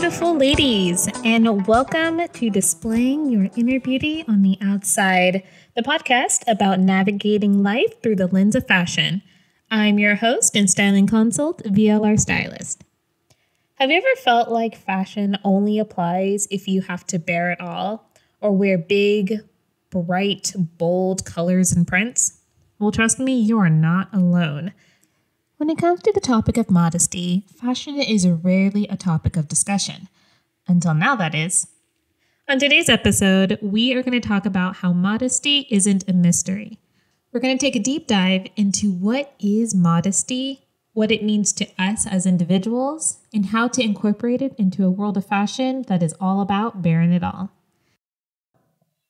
beautiful ladies, and welcome to Displaying Your Inner Beauty on the Outside, the podcast about navigating life through the lens of fashion. I'm your host and styling consult, VLR Stylist. Have you ever felt like fashion only applies if you have to bear it all or wear big, bright, bold colors and prints? Well, trust me, you are not alone. When it comes to the topic of modesty, fashion is rarely a topic of discussion. Until now, that is. On today's episode, we are going to talk about how modesty isn't a mystery. We're going to take a deep dive into what is modesty, what it means to us as individuals, and how to incorporate it into a world of fashion that is all about bearing it all.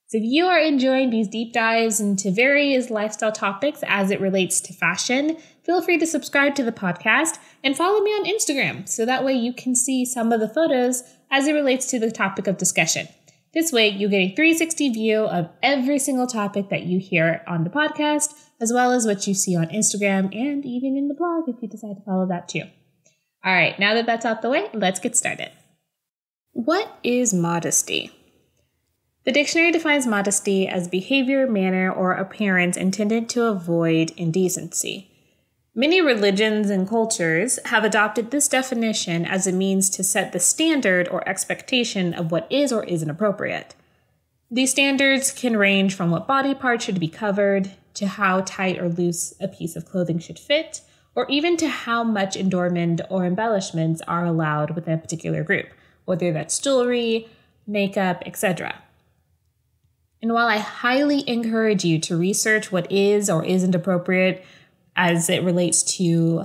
So if you are enjoying these deep dives into various lifestyle topics as it relates to fashion, feel free to subscribe to the podcast and follow me on Instagram so that way you can see some of the photos as it relates to the topic of discussion. This way, you'll get a 360 view of every single topic that you hear on the podcast, as well as what you see on Instagram and even in the blog if you decide to follow that too. All right, now that that's out the way, let's get started. What is modesty? The dictionary defines modesty as behavior, manner, or appearance intended to avoid indecency. Many religions and cultures have adopted this definition as a means to set the standard or expectation of what is or isn't appropriate. These standards can range from what body part should be covered, to how tight or loose a piece of clothing should fit, or even to how much adornment or embellishments are allowed within a particular group, whether that's jewelry, makeup, etc. And while I highly encourage you to research what is or isn't appropriate as it relates to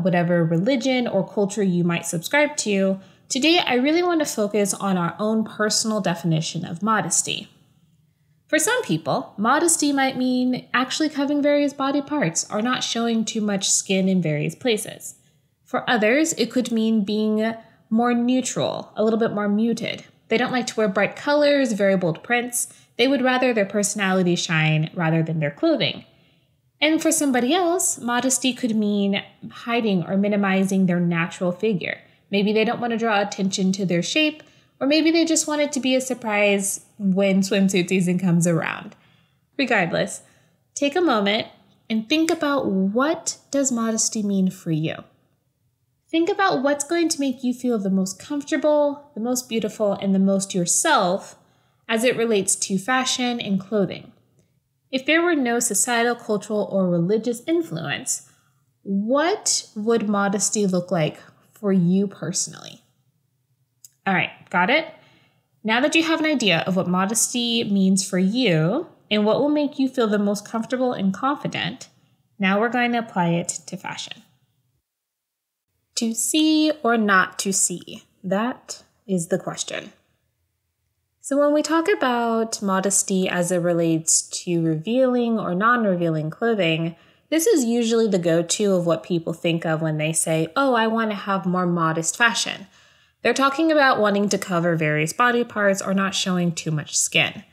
whatever religion or culture you might subscribe to, today I really want to focus on our own personal definition of modesty. For some people, modesty might mean actually covering various body parts or not showing too much skin in various places. For others, it could mean being more neutral, a little bit more muted. They don't like to wear bright colors, very bold prints. They would rather their personality shine rather than their clothing. And for somebody else, modesty could mean hiding or minimizing their natural figure. Maybe they don't want to draw attention to their shape, or maybe they just want it to be a surprise when swimsuit season comes around. Regardless, take a moment and think about what does modesty mean for you. Think about what's going to make you feel the most comfortable, the most beautiful, and the most yourself as it relates to fashion and clothing. If there were no societal, cultural, or religious influence, what would modesty look like for you personally? All right, got it? Now that you have an idea of what modesty means for you and what will make you feel the most comfortable and confident, now we're going to apply it to fashion. To see or not to see? That is the question. So when we talk about modesty as it relates to revealing or non-revealing clothing, this is usually the go-to of what people think of when they say, oh, I want to have more modest fashion. They're talking about wanting to cover various body parts or not showing too much skin.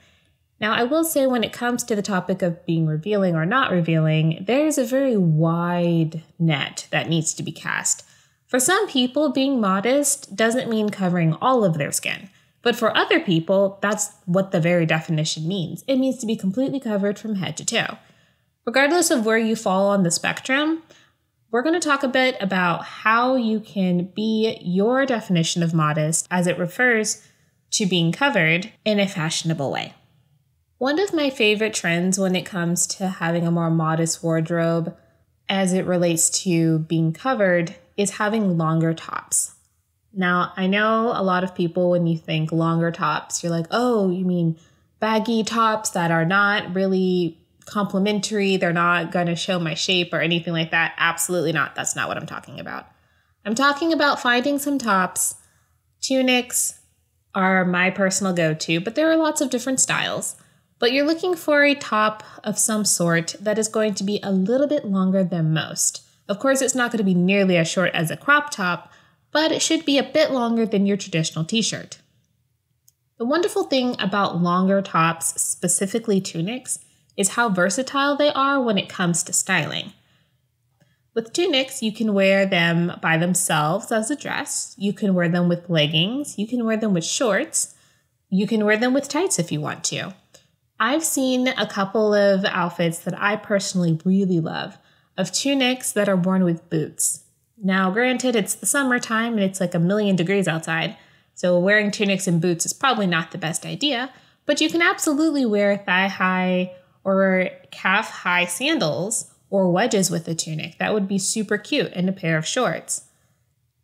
Now, I will say when it comes to the topic of being revealing or not revealing, there's a very wide net that needs to be cast. For some people, being modest doesn't mean covering all of their skin. But for other people, that's what the very definition means. It means to be completely covered from head to toe. Regardless of where you fall on the spectrum, we're going to talk a bit about how you can be your definition of modest as it refers to being covered in a fashionable way. One of my favorite trends when it comes to having a more modest wardrobe as it relates to being covered is having longer tops. Now, I know a lot of people, when you think longer tops, you're like, oh, you mean baggy tops that are not really complimentary, they're not gonna show my shape or anything like that. Absolutely not, that's not what I'm talking about. I'm talking about finding some tops. Tunics are my personal go-to, but there are lots of different styles. But you're looking for a top of some sort that is going to be a little bit longer than most. Of course, it's not going to be nearly as short as a crop top, but it should be a bit longer than your traditional t-shirt. The wonderful thing about longer tops, specifically tunics, is how versatile they are when it comes to styling. With tunics, you can wear them by themselves as a dress. You can wear them with leggings. You can wear them with shorts. You can wear them with tights if you want to. I've seen a couple of outfits that I personally really love of tunics that are worn with boots. Now, granted, it's the summertime and it's like a million degrees outside, so wearing tunics and boots is probably not the best idea, but you can absolutely wear thigh-high or calf-high sandals or wedges with a tunic. That would be super cute in a pair of shorts.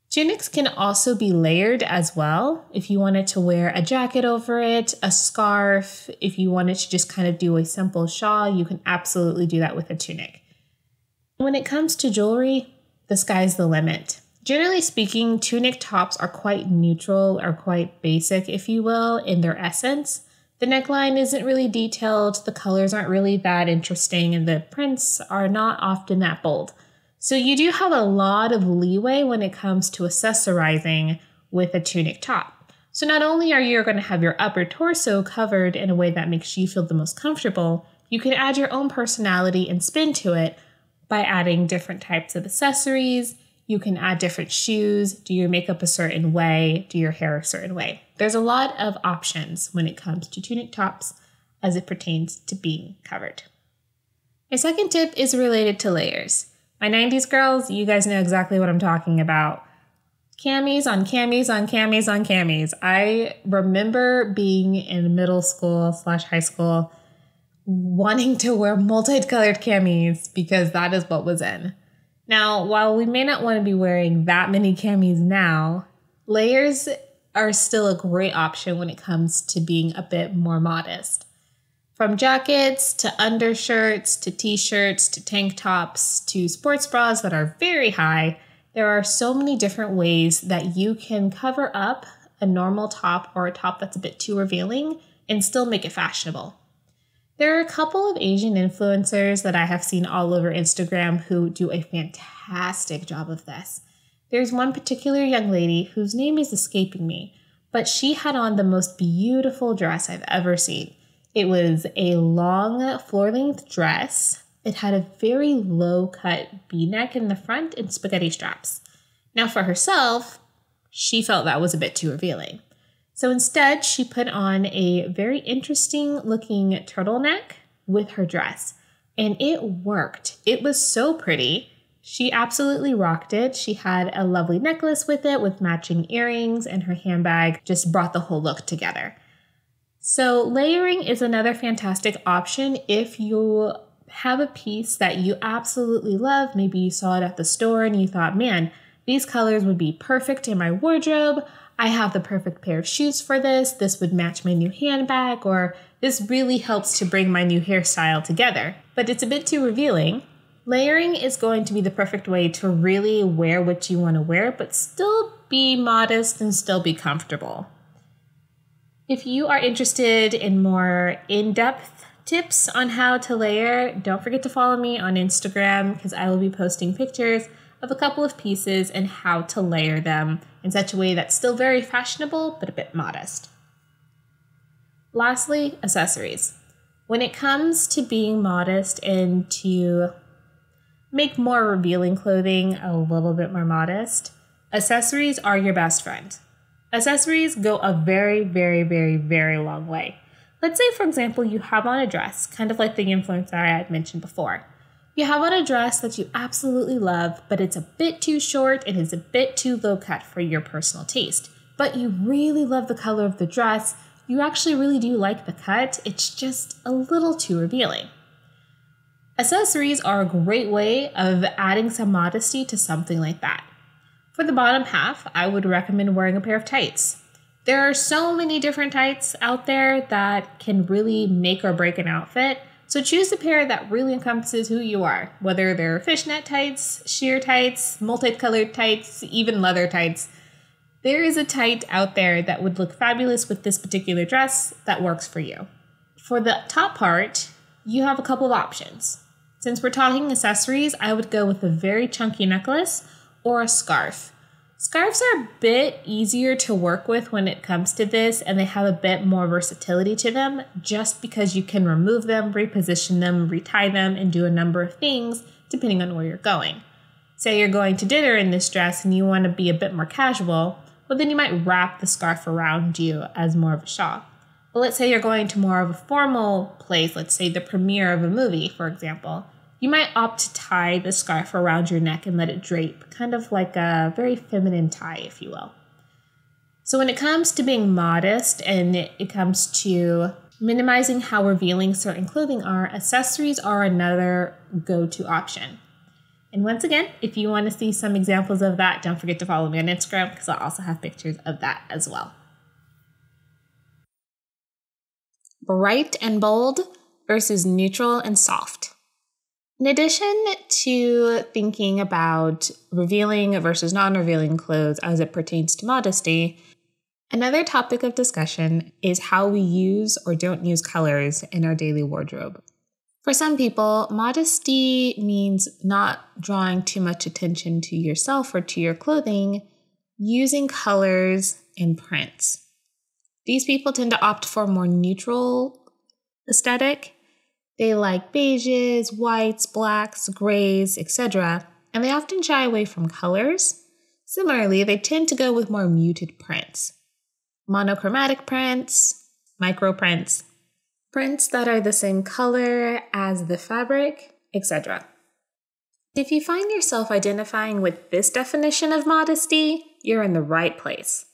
Tunics can also be layered as well. If you wanted to wear a jacket over it, a scarf, if you wanted to just kind of do a simple shawl, you can absolutely do that with a tunic. When it comes to jewelry, the sky's the limit. Generally speaking, tunic tops are quite neutral or quite basic, if you will, in their essence. The neckline isn't really detailed, the colors aren't really that interesting, and the prints are not often that bold. So you do have a lot of leeway when it comes to accessorizing with a tunic top. So not only are you going to have your upper torso covered in a way that makes you feel the most comfortable, you can add your own personality and spin to it by adding different types of accessories. You can add different shoes, do your makeup a certain way, do your hair a certain way. There's a lot of options when it comes to tunic tops as it pertains to being covered. My second tip is related to layers. My 90s girls, you guys know exactly what I'm talking about. Camis on camis on camis on camis. I remember being in middle school / high school wanting to wear multicolored camis because that is what was in. Now, while we may not want to be wearing that many camis now, layers are still a great option when it comes to being a bit more modest. From jackets to undershirts to t-shirts to tank tops to sports bras that are very high, there are so many different ways that you can cover up a normal top or a top that's a bit too revealing and still make it fashionable. There are a couple of Asian influencers that I have seen all over Instagram who do a fantastic job of this. There's one particular young lady whose name is escaping me, but she had on the most beautiful dress I've ever seen. It was a long floor-length dress. It had a very low-cut V-neck in the front and spaghetti straps. Now for herself, she felt that was a bit too revealing. So instead, she put on a very interesting looking turtleneck with her dress, and it worked. It was so pretty. She absolutely rocked it. She had a lovely necklace with it with matching earrings, and her handbag just brought the whole look together. So layering is another fantastic option if you have a piece that you absolutely love. Maybe you saw it at the store and you thought, man, these colors would be perfect in my wardrobe. I have the perfect pair of shoes for this. This would match my new handbag, or this really helps to bring my new hairstyle together. But it's a bit too revealing. Layering is going to be the perfect way to really wear what you want to wear, but still be modest and still be comfortable. If you are interested in more in-depth tips on how to layer, don't forget to follow me on Instagram because I will be posting pictures of a couple of pieces and how to layer them in such a way that's still very fashionable, but a bit modest. Lastly, accessories. When it comes to being modest and to make more revealing clothing a little bit more modest, accessories are your best friend. Accessories go a very, very, very, very long way. Let's say, for example, you have on a dress, kind of like the influencer I had mentioned before. You have on a dress that you absolutely love, but it's a bit too short and it's a bit too low cut for your personal taste. But you really love the color of the dress. You actually really do like the cut. It's just a little too revealing. Accessories are a great way of adding some modesty to something like that. For the bottom half, I would recommend wearing a pair of tights. There are so many different tights out there that can really make or break an outfit. So choose a pair that really encompasses who you are, whether they're fishnet tights, sheer tights, multicolored tights, even leather tights. There is a tight out there that would look fabulous with this particular dress that works for you. For the top part, you have a couple of options. Since we're talking accessories, I would go with a very chunky necklace or a scarf. Scarves are a bit easier to work with when it comes to this, and they have a bit more versatility to them just because you can remove them, reposition them, retie them, and do a number of things depending on where you're going. Say you're going to dinner in this dress and you want to be a bit more casual, well then you might wrap the scarf around you as more of a shawl. But let's say you're going to more of a formal place, let's say the premiere of a movie, for example, you might opt to tie the scarf around your neck and let it drape, kind of like a very feminine tie, if you will. So when it comes to being modest and it comes to minimizing how revealing certain clothing are, accessories are another go-to option. And once again, if you want to see some examples of that, don't forget to follow me on Instagram because I'll also have pictures of that as well. Bright and bold versus neutral and soft. In addition to thinking about revealing versus non-revealing clothes as it pertains to modesty, another topic of discussion is how we use or don't use colors in our daily wardrobe. For some people, modesty means not drawing too much attention to yourself or to your clothing, using colors and prints. These people tend to opt for a more neutral aesthetic. They like beiges, whites, blacks, grays, etc., and they often shy away from colors. Similarly, they tend to go with more muted prints. Monochromatic prints, micro prints, prints that are the same color as the fabric, etc. If you find yourself identifying with this definition of modesty, you're in the right place.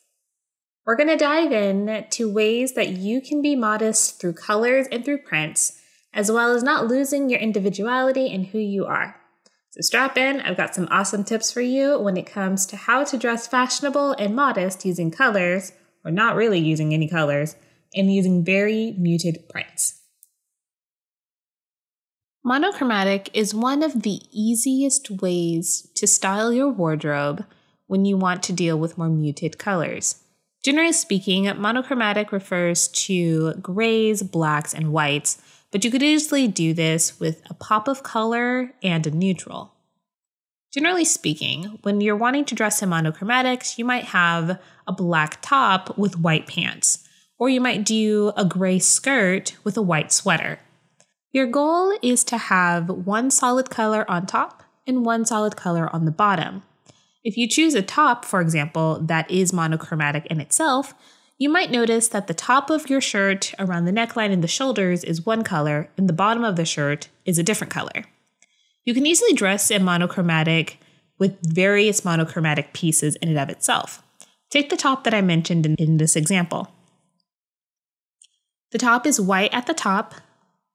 We're going to dive in to ways that you can be modest through colors and through prints, as well as not losing your individuality and who you are. So strap in, I've got some awesome tips for you when it comes to how to dress fashionable and modest using colors, or not really using any colors, and using very muted prints. Monochromatic is one of the easiest ways to style your wardrobe when you want to deal with more muted colors. Generally speaking, monochromatic refers to grays, blacks, and whites, but you could easily do this with a pop of color and a neutral. Generally speaking, when you're wanting to dress in monochromatics, you might have a black top with white pants, or you might do a gray skirt with a white sweater. Your goal is to have one solid color on top and one solid color on the bottom. If you choose a top, for example, that is monochromatic in itself, you might notice that the top of your shirt around the neckline and the shoulders is one color and the bottom of the shirt is a different color. You can easily dress in monochromatic with various monochromatic pieces in and of itself. Take the top that I mentioned in this example. The top is white at the top,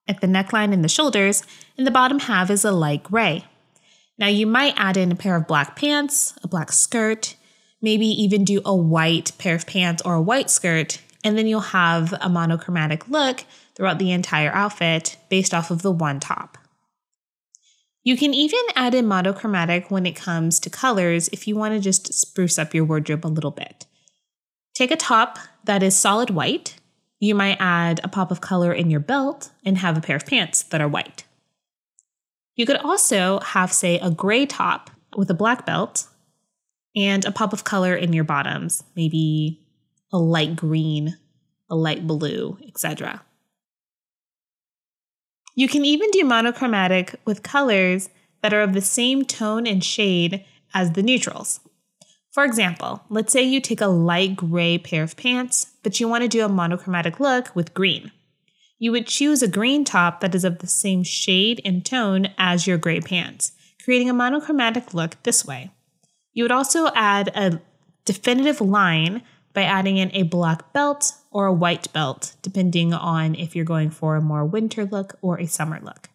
at the neckline and the shoulders, and the bottom half is a light gray. Now you might add in a pair of black pants, a black skirt, maybe even do a white pair of pants or a white skirt, and then you'll have a monochromatic look throughout the entire outfit based off of the one top. You can even add in monochromatic when it comes to colors if you want to just spruce up your wardrobe a little bit. Take a top that is solid white. You might add a pop of color in your belt and have a pair of pants that are white. You could also have, say, a gray top with a black belt and a pop of color in your bottoms, maybe a light green, a light blue, etc. You can even do monochromatic with colors that are of the same tone and shade as the neutrals. For example, let's say you take a light gray pair of pants, but you want to do a monochromatic look with green. You would choose a green top that is of the same shade and tone as your gray pants, creating a monochromatic look this way. You would also add a definitive line by adding in a black belt or a white belt, depending on if you're going for a more winter look or a summer look.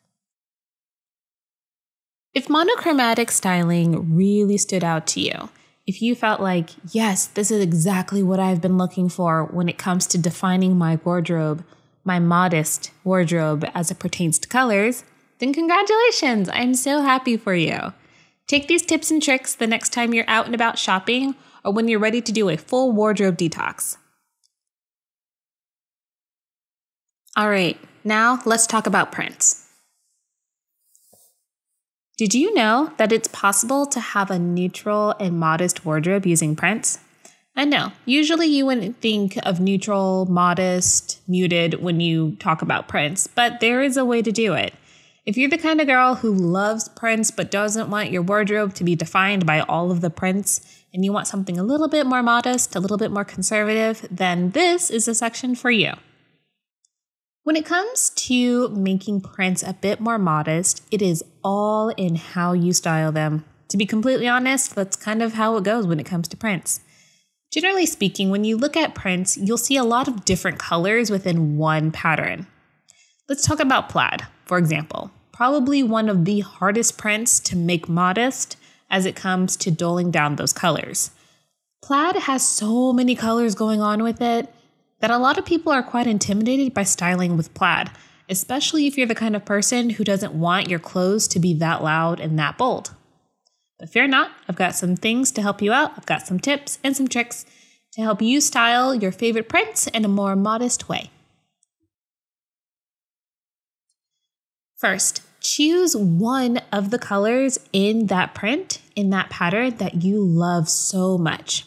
If monochromatic styling really stood out to you, if you felt like, yes, this is exactly what I've been looking for when it comes to defining my wardrobe, my modest wardrobe as it pertains to colors, then congratulations, I'm so happy for you. Take these tips and tricks the next time you're out and about shopping, or when you're ready to do a full wardrobe detox. All right, now let's talk about prints. Did you know that it's possible to have a neutral and modest wardrobe using prints? I know, usually you wouldn't think of neutral, modest, muted when you talk about prints, but there is a way to do it. If you're the kind of girl who loves prints but doesn't want your wardrobe to be defined by all of the prints, and you want something a little bit more modest, a little bit more conservative, then this is a section for you. When it comes to making prints a bit more modest, it is all in how you style them. To be completely honest, that's kind of how it goes when it comes to prints. Generally speaking, when you look at prints, you'll see a lot of different colors within one pattern. Let's talk about plaid, for example. Probably one of the hardest prints to make modest as it comes to doling down those colors. Plaid has so many colors going on with it that a lot of people are quite intimidated by styling with plaid, especially if you're the kind of person who doesn't want your clothes to be that loud and that bold. But fear not, I've got some things to help you out. I've got some tips and some tricks to help you style your favorite prints in a more modest way. First, choose one of the colors in that print, in that pattern that you love so much.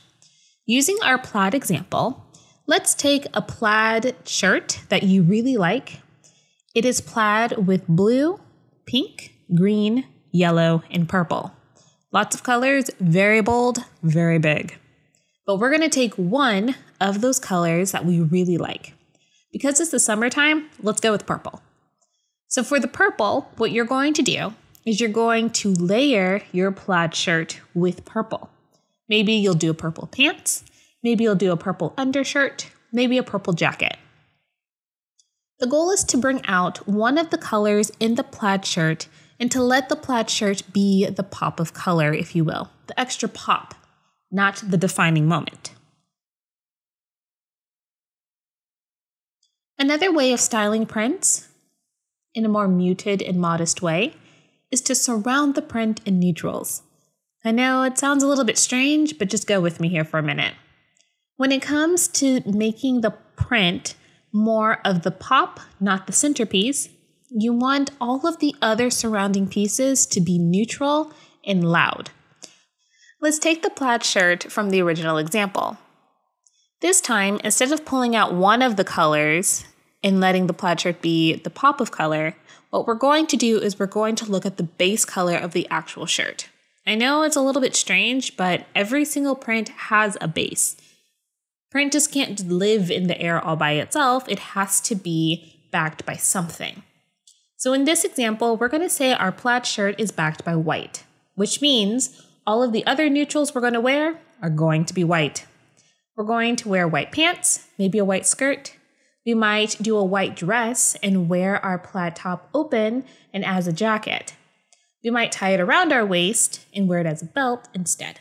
Using our plaid example, let's take a plaid shirt that you really like. It is plaid with blue, pink, green, yellow, and purple. Lots of colors, very bold, very big. But we're gonna take one of those colors that we really like. Because it's the summertime, let's go with purple. So for the purple, what you're going to do is you're going to layer your plaid shirt with purple. Maybe you'll do purple pants, maybe you'll do a purple undershirt, maybe a purple jacket. The goal is to bring out one of the colors in the plaid shirt and to let the plaid shirt be the pop of color, if you will, the extra pop, not the defining moment. Another way of styling prints in a more muted and modest way is to surround the print in neutrals. I know it sounds a little bit strange, but just go with me here for a minute. When it comes to making the print more of the pop, not the centerpiece, you want all of the other surrounding pieces to be neutral and loud. Let's take the plaid shirt from the original example. This time, instead of pulling out one of the colors and letting the plaid shirt be the pop of color, what we're going to do is we're going to look at the base color of the actual shirt. I know it's a little bit strange, but every single print has a base. Print just can't live in the air all by itself. It has to be backed by something. So in this example, we're going to say our plaid shirt is backed by white, which means all of the other neutrals we're going to wear are going to be white. We're going to wear white pants, maybe a white skirt. We might do a white dress and wear our plaid top open and as a jacket. We might tie it around our waist and wear it as a belt instead.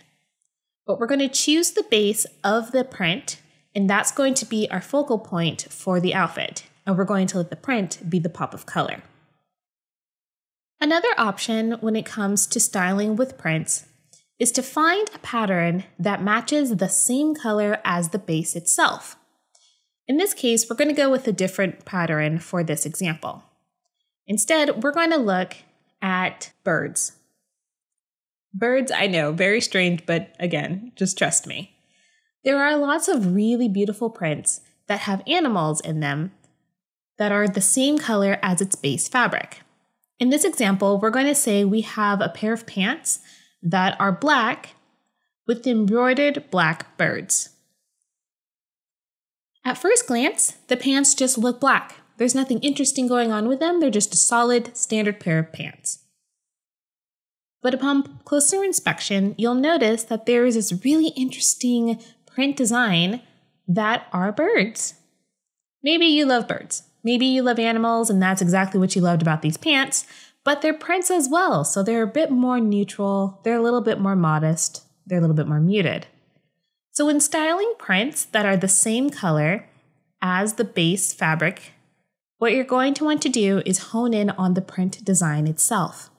But we're going to choose the base of the print, and that's going to be our focal point for the outfit. And we're going to let the print be the pop of color. Another option when it comes to styling with prints is to find a pattern that matches the same color as the base itself. In this case, we're going to go with a different pattern for this example. Instead, we're going to look at birds. Birds, I know, very strange, but again, just trust me. There are lots of really beautiful prints that have animals in them that are the same color as its base fabric. In this example, we're going to say we have a pair of pants that are black with embroidered black birds. At first glance, the pants just look black. There's nothing interesting going on with them. They're just a solid, standard pair of pants. But upon closer inspection, you'll notice that there is this really interesting print design that are birds. Maybe you love birds. Maybe you love animals, and that's exactly what you loved about these pants, but they're prints as well, so they're a bit more neutral, they're a little bit more modest, they're a little bit more muted. So when styling prints that are the same color as the base fabric, what you're going to want to do is hone in on the print design itself.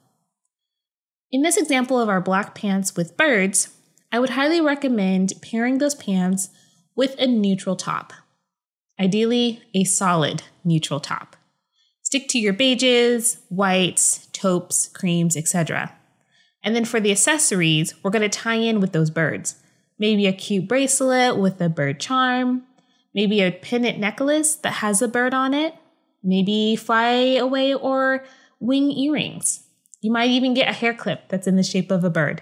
In this example of our black pants with birds, I would highly recommend pairing those pants with a neutral top. Ideally, a solid neutral top. Stick to your beiges, whites, taupes, creams, etc. And then for the accessories, we're going to tie in with those birds. Maybe a cute bracelet with a bird charm, maybe a pendant necklace that has a bird on it, maybe fly away or wing earrings. You might even get a hair clip that's in the shape of a bird.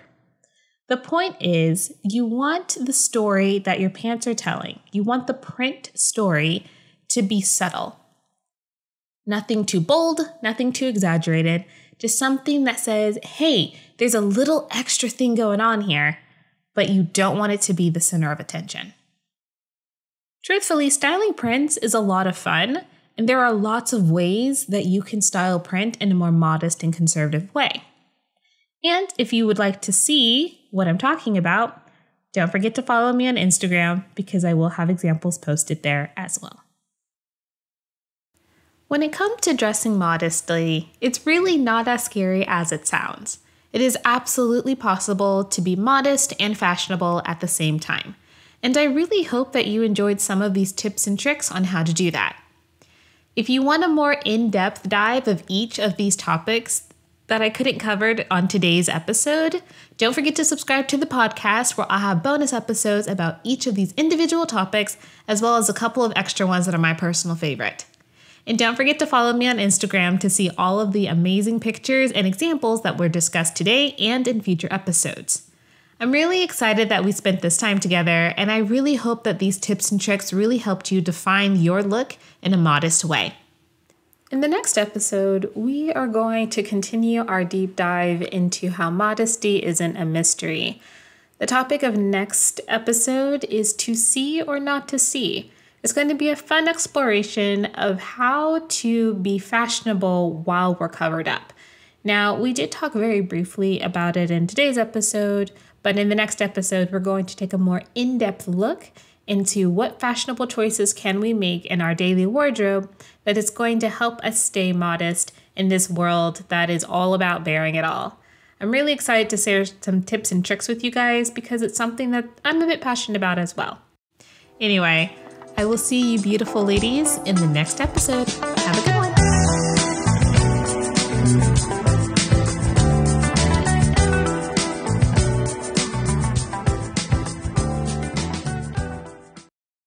The point is, you want the story that your pants are telling. You want the print story to be subtle. Nothing too bold, nothing too exaggerated, just something that says, hey, there's a little extra thing going on here, but you don't want it to be the center of attention. Truthfully, styling prints is a lot of fun, and there are lots of ways that you can style print in a more modest and conservative way. And if you would like to see what I'm talking about, don't forget to follow me on Instagram because I will have examples posted there as well. When it comes to dressing modestly, it's really not as scary as it sounds. It is absolutely possible to be modest and fashionable at the same time. And I really hope that you enjoyed some of these tips and tricks on how to do that. If you want a more in-depth dive of each of these topics that I couldn't cover on today's episode, don't forget to subscribe to the podcast where I'll have bonus episodes about each of these individual topics, as well as a couple of extra ones that are my personal favorite. And don't forget to follow me on Instagram to see all of the amazing pictures and examples that were discussed today and in future episodes. I'm really excited that we spent this time together, and I really hope that these tips and tricks really helped you define your look in a modest way. In the next episode, we are going to continue our deep dive into how modesty isn't a mystery. The topic of next episode is to see or not to see. It's going to be a fun exploration of how to be fashionable while we're covered up. Now, we did talk very briefly about it in today's episode, but in the next episode, we're going to take a more in-depth look into what fashionable choices can we make in our daily wardrobe that is going to help us stay modest in this world that is all about bearing it all. I'm really excited to share some tips and tricks with you guys because it's something that I'm a bit passionate about as well. Anyway, I will see you beautiful ladies in the next episode. Have a good one.